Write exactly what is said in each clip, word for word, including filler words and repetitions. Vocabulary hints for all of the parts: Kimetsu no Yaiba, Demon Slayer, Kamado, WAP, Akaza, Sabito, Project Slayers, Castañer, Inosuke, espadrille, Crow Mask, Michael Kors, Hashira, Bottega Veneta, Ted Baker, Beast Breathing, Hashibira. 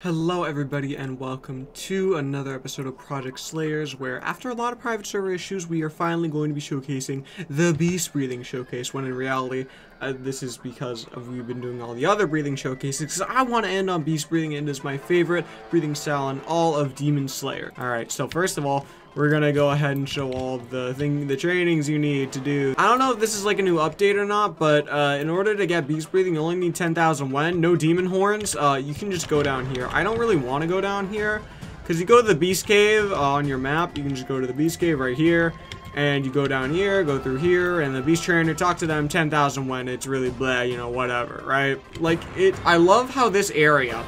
Hello everybody and welcome to another episode of Project Slayers, where after a lot of private server issues we are finally going to be showcasing the Beast Breathing Showcase, when in reality uh, this is because of we've been doing all the other breathing showcases, because I want to end on Beast Breathing and is my favorite breathing style in all of Demon Slayer. Alright, so first of all, we're gonna go ahead and show all the thing, the trainings you need to do. I don't know if this is like a new update or not, but uh, in order to get Beast Breathing, you only need ten thousand wen, no demon horns. Uh, you can just go down here. I don't really want to go down here, because you go to the Beast Cave uh, on your map. You can just go to the Beast Cave right here, and you go down here, go through here, and the Beast Trainer, talk to them, ten thousand wen. It's really blah, you know, whatever, right? Like, it. I love how this area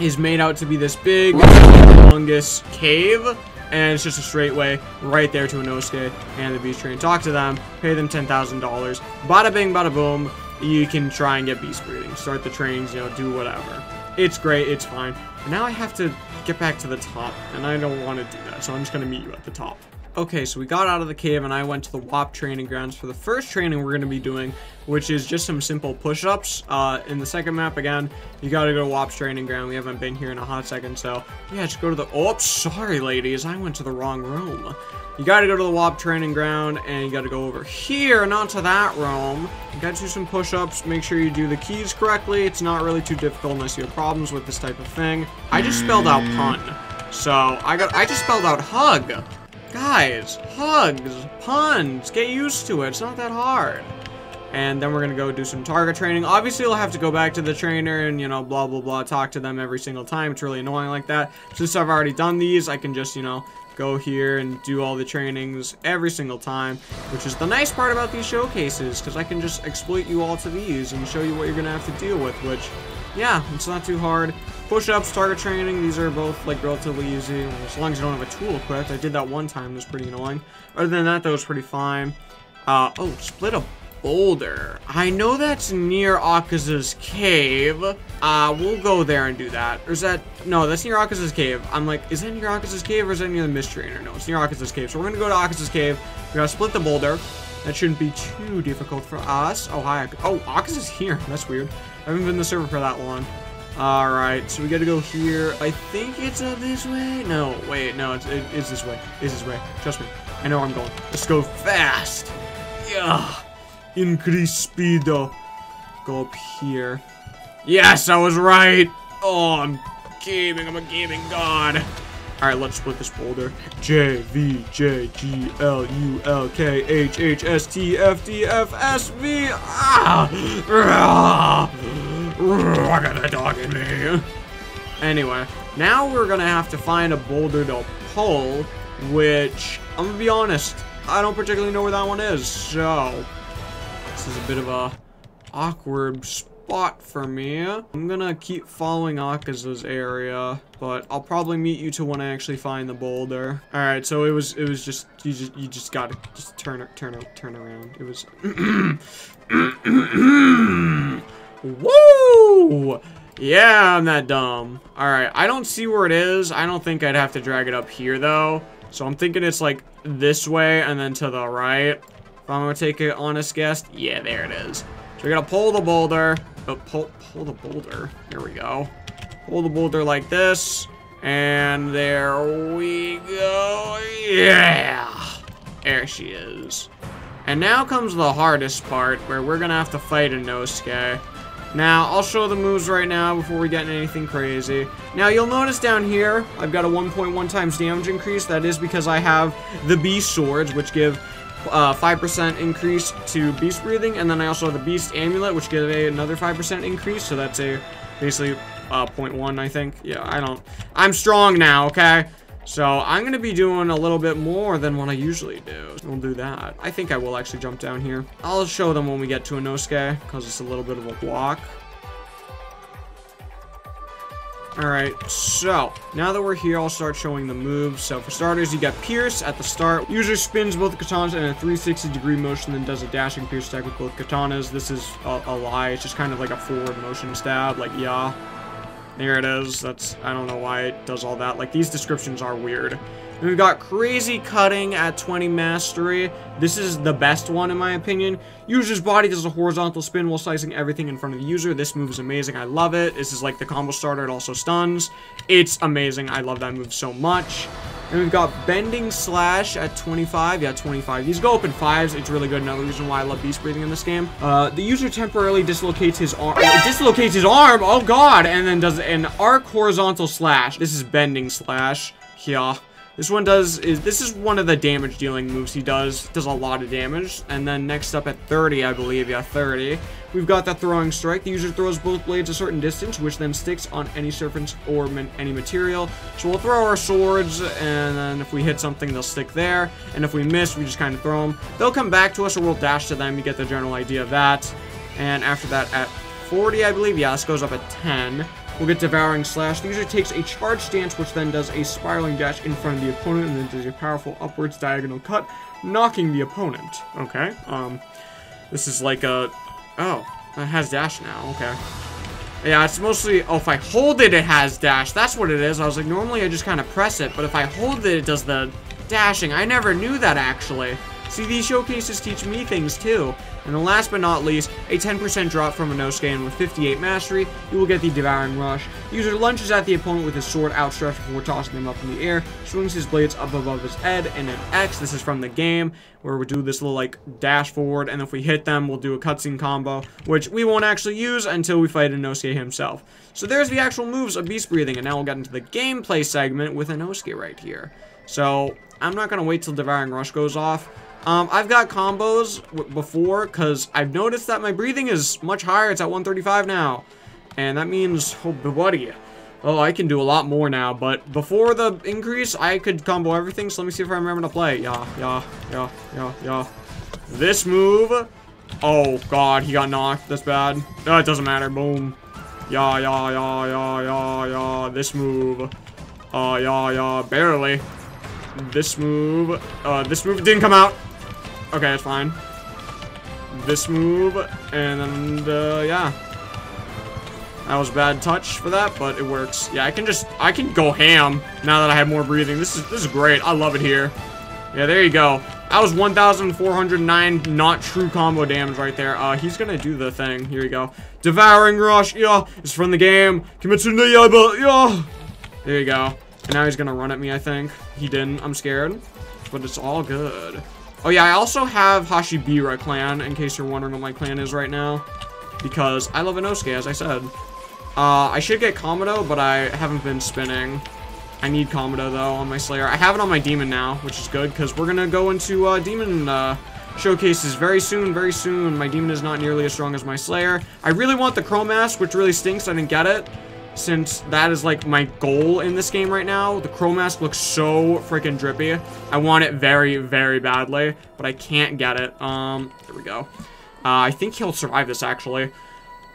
is made out to be this big, humongous cave. And it's just a straight way right there to Inosuke and the Beast Train. Talk to them, pay them ten thousand dollars. Bada bing, bada boom. You can try and get Beast Breathing. Start the trains, you know, do whatever. It's great, it's fine. But now I have to get back to the top, and I don't want to do that, so I'm just going to meet you at the top. Okay, so we got out of the cave, and I went to the W A P training grounds for the first training we're going to be doing, which is just some simple push-ups. Uh, in the second map, again, you got to go to W A P's training ground. We haven't been here in a hot second, so yeah, just go to the... Oh, sorry, ladies. I went to the wrong room. You got to go to the W A P training ground, and you got to go over here and onto that room. You got to do some push-ups. Make sure you do the keys correctly. It's not really too difficult unless you have problems with this type of thing. I just spelled out pun, so I got... I just spelled out hug. Guys, hugs, puns, get used to it. It's not that hard. And then we're going to go do some target training. Obviously, you'll have to go back to the trainer and, you know, blah, blah, blah, talk to them every single time. It's really annoying like that. Since I've already done these, I can just, you know, go here and do all the trainings every single time, which is the nice part about these showcases, because I can just exploit you all to these and show you what you're going to have to deal with, which... yeah, it's not too hard. Push-ups, target training, these are both, like, relatively easy. As long as you don't have a tool equipped. I did that one time. It was pretty annoying. Other than that, that was pretty fine. Uh, oh, split a boulder. I know that's near Akaza's cave. Uh, we'll go there and do that. Or is that... no, that's near Akaza's cave. I'm like, is that near Akaza's cave or is that near the Mist Trainer? No, it's near Akaza's cave. So we're gonna go to Akaza's cave. We're gonna split the boulder. That shouldn't be too difficult for us. Oh, hi. Oh, Akaza's here. That's weird. I haven't been in the server for that long. Alright, so we gotta go here. I think it's uh, this way. No, wait, no, it's, it, it's this way. It's this way. Trust me. I know where I'm going. Let's go fast. Yeah. Increase speedo. Go up here. Yes, I was right. Oh, I'm gaming. I'm a gaming god. Alright, let's split this boulder. J, V, J, G, L, U, L, K, H, H, S, T, F, D, F, S, V. Ah! I got that dog in me. Anyway, now we're gonna have to find a boulder to pull, which, I'm gonna be honest, I don't particularly know where that one is, so... this is a bit of a awkward spot for me. I'm gonna keep following Akaza's area, but I'll probably meet you to when I actually find the boulder. All right, so it was it was just you just you just gotta just turn turn turn around. It was woo! Yeah, I'm that dumb. All right, I don't see where it is. I don't think I'd have to drag it up here though. So I'm thinking it's like this way and then to the right. If I'm gonna take an honest guess, yeah, there it is. So we gotta pull the boulder. Oh, pull, pull the boulder. There we go. Pull the boulder like this. And there we go. Yeah! There she is. And now comes the hardest part, where we're gonna have to fight Inosuke. Now, I'll show the moves right now before we get into anything crazy. Now, you'll notice down here, I've got a one point one times damage increase. That is because I have the Beast Swords, which give... Uh, five percent increase to Beast Breathing, and then I also have the Beast Amulet, which gives a, another five percent increase, so that's a, basically, uh, zero point one, I think. Yeah, I don't... I'm strong now, okay? So, I'm gonna be doing a little bit more than what I usually do. We'll do that. I think I will actually jump down here. I'll show them when we get to Inosuke, because it's a little bit of a block. Alright, so, now that we're here, I'll start showing the moves. So, for starters, you got Pierce at the start. User spins both katanas in a three sixty degree motion, then does a dashing Pierce attack with both katanas. This is a, a lie. It's just kind of like a forward motion stab, like, yeah. There it is. That's, I don't know why it does all that. Like, these descriptions are weird. Then we've got crazy cutting at twenty mastery. This is the best one in my opinion. User's body does a horizontal spin while slicing everything in front of the user. This move is amazing. I love it. This is like the combo starter. It also stuns. It's amazing. I love that move so much. And we've got Bending Slash at twenty-five. Yeah, twenty-five. These go up in fives. It's really good. Another reason why I love Beast Breathing in this game. Uh, the user temporarily dislocates his arm. It dislocates his arm! Oh, God! And then does an arc horizontal slash. This is Bending Slash. Yeah. This one does is this is one of the damage dealing moves he does. Does a lot of damage. And then next up at thirty, I believe, yeah, thirty. We've got the Throwing Strike. The user throws both blades a certain distance, which then sticks on any surface or any material. So we'll throw our swords, and then if we hit something, they'll stick there. And if we miss, we just kind of throw them. They'll come back to us, or we'll dash to them. You get the general idea of that. And after that, at forty, I believe, yeah, this goes up at ten. We'll get Devouring Slash. The user takes a charge stance, which then does a spiraling dash in front of the opponent, and then does a powerful upwards diagonal cut, knocking the opponent. Okay. Um, this is like a... Oh, it has dash now. Okay. Yeah, it's mostly... Oh, if I hold it, it has dash. That's what it is. I was like, normally I just kind of press it, but if I hold it, it does the dashing. I never knew that, actually. See, these showcases teach me things, too. And then last but not least, a ten percent drop from Inosuke, and with fifty-eight mastery, you will get the Devouring Rush. The user lunges at the opponent with his sword outstretched before tossing him up in the air, swings his blades up above his head, and an X. This is from the game, where we do this little, like, dash forward, and if we hit them, we'll do a cutscene combo, which we won't actually use until we fight Inosuke himself. So there's the actual moves of Beast Breathing, and now we'll get into the gameplay segment with Inosuke right here. So, I'm not gonna wait till Devouring Rush goes off. Um, I've got combos w before, because I've noticed that my breathing is much higher. It's at one thirty-five now, and that means, oh, buddy, oh, I can do a lot more now, but before the increase, I could combo everything, so let me see if I remember to play. Yeah, yeah, yeah, yeah, yeah. This move, oh, God, he got knocked. That's bad. No, it doesn't matter. Boom. Yeah, yeah, yeah, yeah, yeah, yeah. This move. Uh, yeah, yeah, barely. This move. Uh, this move didn't come out. Okay, it's fine. This move, and, uh, yeah. That was a bad touch for that, but it works. Yeah, I can just, I can go ham now that I have more breathing. This is, this is great. I love it here. Yeah, there you go. That was one thousand four hundred nine not true combo damage right there. Uh, he's gonna do the thing. Here you go. Devouring Rush, yeah. It's from the game. Kimetsu no Yaiba, yeah. There you go. And now he's gonna run at me, I think. He didn't. I'm scared. But it's all good. Oh, yeah, I also have Hashibira clan, in case you're wondering what my clan is right now. Because I love Inosuke, as I said. Uh, I should get Kamado, but I haven't been spinning. I need Kamado, though, on my Slayer. I have it on my Demon now, which is good, because we're going to go into uh, Demon uh, showcases very soon, very soon. My Demon is not nearly as strong as my Slayer. I really want the Crow Mask, which really stinks. I didn't get it, since that is, like, my goal in this game right now. The Crow Mask looks so freaking drippy. I want it very, very badly, but I can't get it. Um, there we go. Uh, I think he'll survive this, actually.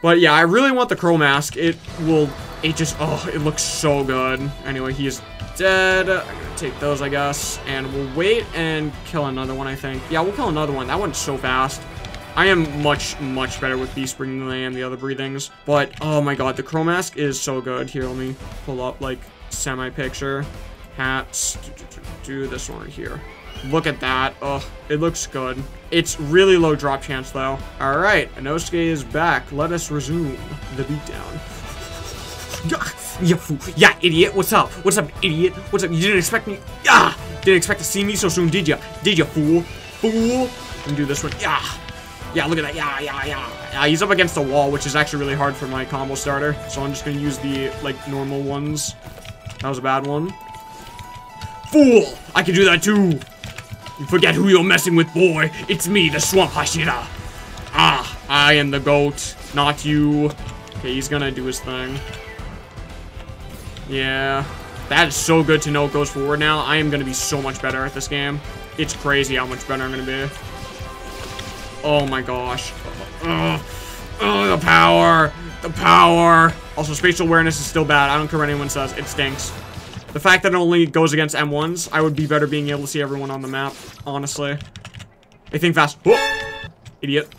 But, yeah, I really want the Crow Mask. It will... It just... Oh, it looks so good. Anyway, he is dead. I'm gonna take those, I guess. And we'll wait and kill another one, I think. Yeah, we'll kill another one. That one's so fast. I am much, much better with Beast Breathing than I am the other breathings. But, oh my god, the Crow Mask is so good. Here, let me pull up, like, semi-picture. Hats. Do, do, do, do this one right here. Look at that. Ugh, it looks good. It's really low drop chance, though. Alright, Inosuke is back. Let us resume the beatdown. Yeah, idiot. What's up? What's up, idiot? What's up? You didn't expect me. Yeah! Didn't expect to see me so soon, did ya? Did ya, fool? Fool? Let me do this one. Yeah! Yeah, look at that. Yeah, yeah, yeah. Uh, he's up against the wall, which is actually really hard for my combo starter. So I'm just going to use the, like, normal ones. That was a bad one. Fool! I can do that, too. You forget who you're messing with, boy. It's me, the Swamp Hashira. Ah, I am the goat, not you. Okay, he's going to do his thing. Yeah. That is so good to know it goes forward now. I am going to be so much better at this game. It's crazy how much better I'm going to be. Oh my gosh. Ugh. Ugh, the power. The power. Also, spatial awareness is still bad. I don't care what anyone says. It stinks. The fact that it only goes against M ones, I would be better being able to see everyone on the map, honestly. I think fast. Whoa. Idiot.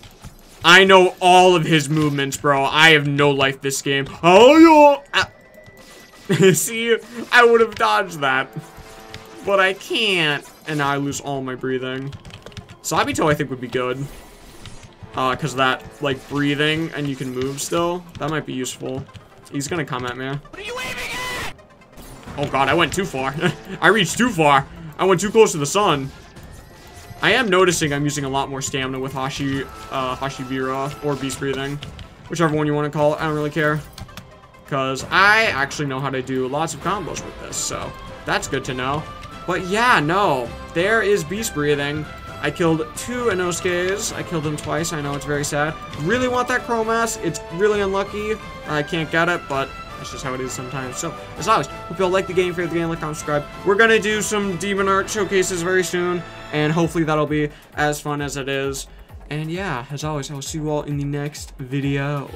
I know all of his movements, bro. I have no life this game. Oh, yeah. See, I would have dodged that. but I can't, and I lose all my breathing. Sabito, I think, would be good. Uh, because that, like, breathing, and you can move still. That might be useful. He's gonna come at me. What are you waving at? Oh god, I went too far. I reached too far. I went too close to the sun. I am noticing I'm using a lot more stamina with Hashi, uh, Hashibira, or Beast Breathing. Whichever one you want to call it, I don't really care. Because I actually know how to do lots of combos with this, so that's good to know. But yeah, no, there is Beast Breathing. I killed two Inosuke's. I killed them twice. I know, it's very sad. Really want that Crow Mask. It's really unlucky. I can't get it, but that's just how it is sometimes. So, as always, hope you all like the game. If you like the game, like, comment, subscribe. We're going to do some Demon Art showcases very soon, and hopefully that'll be as fun as it is. And yeah, as always, I will see you all in the next video.